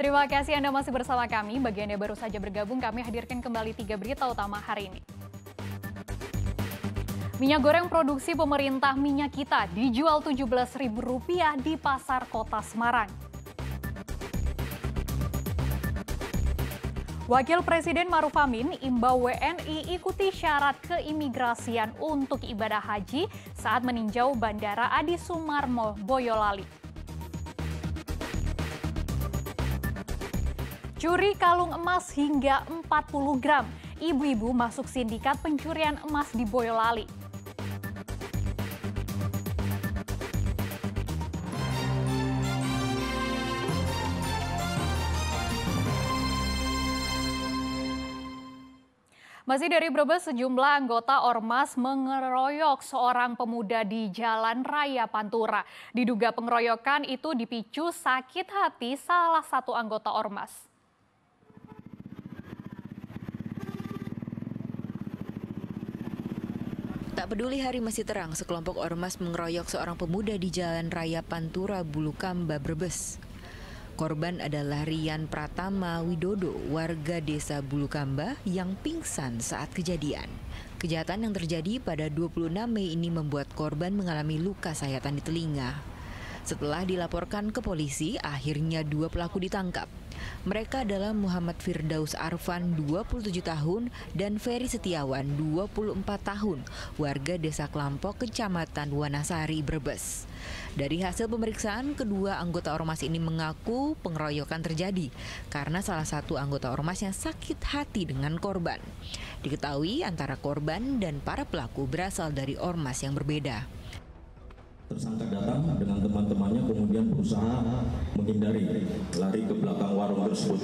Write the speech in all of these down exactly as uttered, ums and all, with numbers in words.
Terima kasih Anda masih bersama kami. Bagi Anda baru saja bergabung, kami hadirkan kembali tiga berita utama hari ini. Minyak goreng produksi pemerintah Minyak Kita dijual tujuh belas ribu rupiah di pasar Kota Semarang. Wakil Presiden Maruf Amin imbau W N I ikuti syarat keimigrasian untuk ibadah haji saat meninjau Bandara Adi Sumarmo Boyolali. Curi kalung emas hingga empat puluh gram, ibu-ibu masuk sindikat pencurian emas di Boyolali. Masih dari Brebes, sejumlah anggota Ormas mengeroyok seorang pemuda di Jalan Raya Pantura. Diduga pengeroyokan itu dipicu sakit hati salah satu anggota Ormas. Tak peduli hari masih terang, sekelompok Ormas mengeroyok seorang pemuda di Jalan Raya Pantura, Bulukamba, Brebes. Korban adalah Rian Pratama Widodo, warga desa Bulukamba yang pingsan saat kejadian. Kejahatan yang terjadi pada dua puluh enam Mei ini membuat korban mengalami luka sayatan di telinga. Setelah dilaporkan ke polisi, akhirnya dua pelaku ditangkap. Mereka adalah Muhammad Firdaus Arfan, dua puluh tujuh tahun, dan Ferry Setiawan, dua puluh empat tahun, warga desa Kelampok, Kecamatan Wanasari, Brebes. Dari hasil pemeriksaan, kedua anggota Ormas ini mengaku pengeroyokan terjadi karena salah satu anggota Ormasnya sakit hati dengan korban. Diketahui antara korban dan para pelaku berasal dari Ormas yang berbeda. Tersangka datang dengan teman-temannya, kemudian berusaha menghindari, lari ke belakang warung tersebut.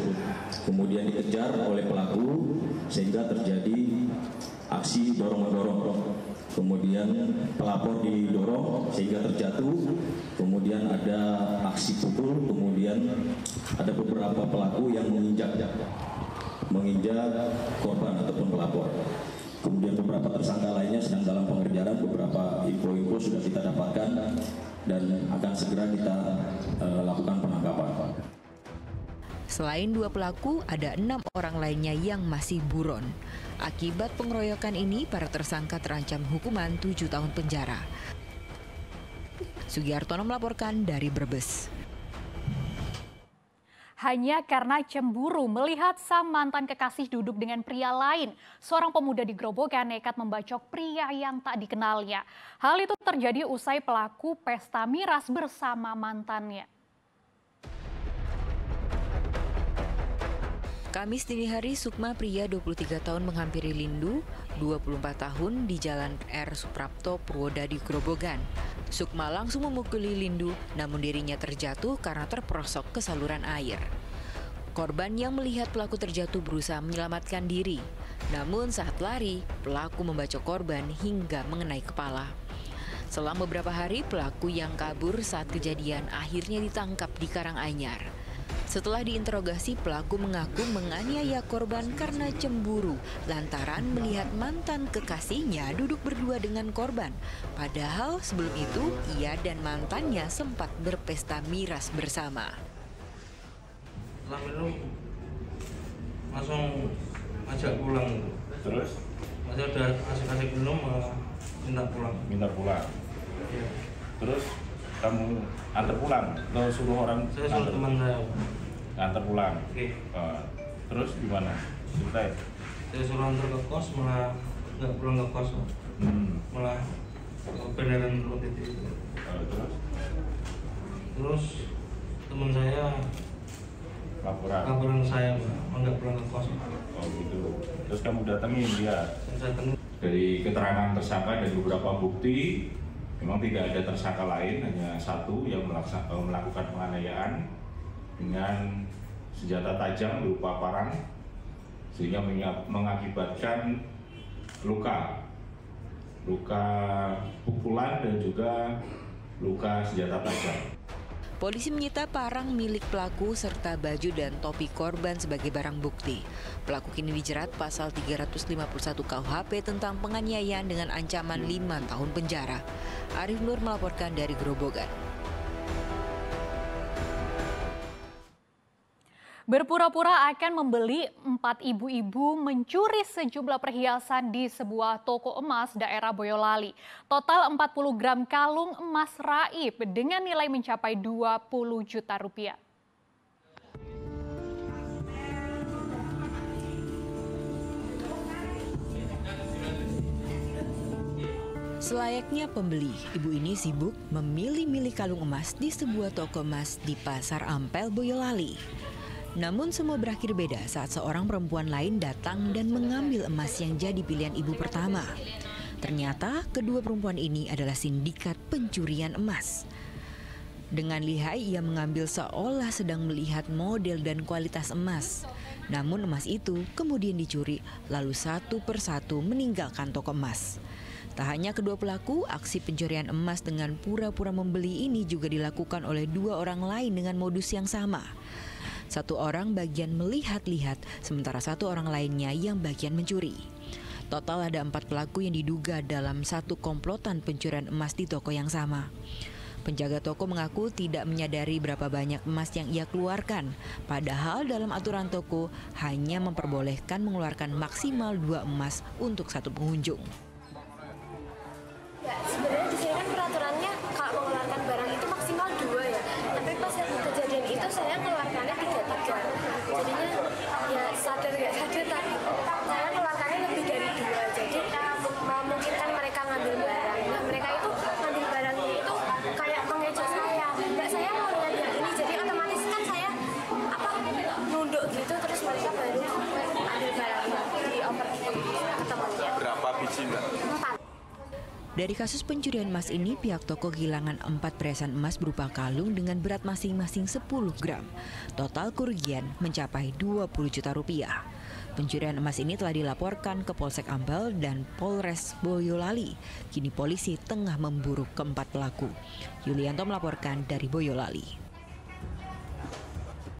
Kemudian dikejar oleh pelaku sehingga terjadi aksi dorong-mendorong. Kemudian pelapor didorong sehingga terjatuh. Kemudian ada aksi pukul. Kemudian ada beberapa pelaku yang menginjak, menginjak korban ataupun pelapor. Kemudian beberapa tersangka lainnya sedang dalam pengejaran, beberapa info-info sudah kita dapatkan dan akan segera kita uh, lakukan penangkapan. Selain dua pelaku, ada enam orang lainnya yang masih buron. Akibat pengeroyokan ini, para tersangka terancam hukuman tujuh tahun penjara. Sugiarto melaporkan dari Brebes. Hanya karena cemburu melihat sang mantan kekasih duduk dengan pria lain, seorang pemuda di Grobogan nekat membacok pria yang tak dikenalnya. Hal itu terjadi usai pelaku pesta miras bersama mantannya. Kamis dini hari, Sukma, pria dua puluh tiga tahun, menghampiri Lindu, dua puluh empat tahun, di Jalan R Suprapto Purwoda di Grobogan. Sukma langsung memukuli Lindu, namun dirinya terjatuh karena terperosok ke saluran air. Korban yang melihat pelaku terjatuh berusaha menyelamatkan diri. Namun saat lari, pelaku membacok korban hingga mengenai kepala. Selang beberapa hari, pelaku yang kabur saat kejadian akhirnya ditangkap di Karanganyar. Setelah diinterogasi, pelaku mengaku menganiaya korban karena cemburu lantaran melihat mantan kekasihnya duduk berdua dengan korban. Padahal sebelum itu ia dan mantannya sempat berpesta miras bersama. Setelah minum, langsung ajak pulang. Terus? Masih udah asik-asik minum, minta pulang. Minta pulang? Iya. Terus? Kamu antar pulang atau suruh orang? Saya suruh teman saya antar pulang. Oke. Uh, terus gimana? Ceritain. Saya suruh antar ke kos, malah nggak pulang ke kos. Hmm. Malah beneran belum titik. Uh, terus? Terus teman saya laporan. Laporan saya malah nggak pulang ke kos. Oh gitu. Terus kamu datangin dia? Saya datangin. Dari keterangan tersangka dan beberapa bukti, memang tidak ada tersangka lain, hanya satu yang melakukan penganiayaan dengan senjata tajam berupa parang sehingga mengakibatkan luka, luka pukulan dan juga luka senjata tajam. Polisi menyita parang milik pelaku serta baju dan topi korban sebagai barang bukti. Pelaku kini dijerat pasal tiga ratus lima puluh satu K U H P tentang penganiayaan dengan ancaman lima tahun penjara. Arif Nur melaporkan dari Grobogan. berpura-pura akan membeli empat ibu-ibu mencuri sejumlah perhiasan di sebuah toko emas daerah Boyolali. Total empat puluh gram kalung emas raib dengan nilai mencapai dua puluh juta rupiah. Selayaknya pembeli, ibu ini sibuk memilih-milih kalung emas di sebuah toko emas di Pasar Ampel, Boyolali. Namun semua berakhir beda saat seorang perempuan lain datang dan mengambil emas yang jadi pilihan ibu pertama. Ternyata kedua perempuan ini adalah sindikat pencurian emas. Dengan lihai ia mengambil seolah sedang melihat model dan kualitas emas. Namun emas itu kemudian dicuri lalu satu persatu meninggalkan toko emas. Tak hanya kedua pelaku, aksi pencurian emas dengan pura-pura membeli ini juga dilakukan oleh dua orang lain dengan modus yang sama. Satu orang bagian melihat-lihat, sementara satu orang lainnya yang bagian mencuri. Total ada empat pelaku yang diduga dalam satu komplotan pencurian emas di toko yang sama. Penjaga toko mengaku tidak menyadari berapa banyak emas yang ia keluarkan. Padahal dalam aturan toko hanya memperbolehkan mengeluarkan maksimal dua emas untuk satu pengunjung. Ya, sebenarnya di sini kan peraturannya kalau mengeluarkan barang itu maksimal dua ya. Tapi pas kejadian itu saya mengeluarkannya tiga tiga. Jadinya ya sadar nggak sadar tapi saya mengeluarkannya lebih dari dua. Jadi mungkin kan mereka ngambil barang. Nah mereka itu ngambil barangnya itu kayak mengejar saya. Nggak saya mau ngambil ini. Jadi otomatis kan saya apa nunduk gitu terus mereka baru ambil barangnya di oper ke temannya. Berapa biji mbak? Empat. Dari kasus pencurian emas ini, pihak toko kehilangan empat peresan emas berupa kalung dengan berat masing-masing sepuluh gram. Total kerugian mencapai dua puluh juta rupiah. Pencurian emas ini telah dilaporkan ke Polsek Ampel dan Polres Boyolali. Kini polisi tengah memburu keempat pelaku. Yulianto melaporkan dari Boyolali.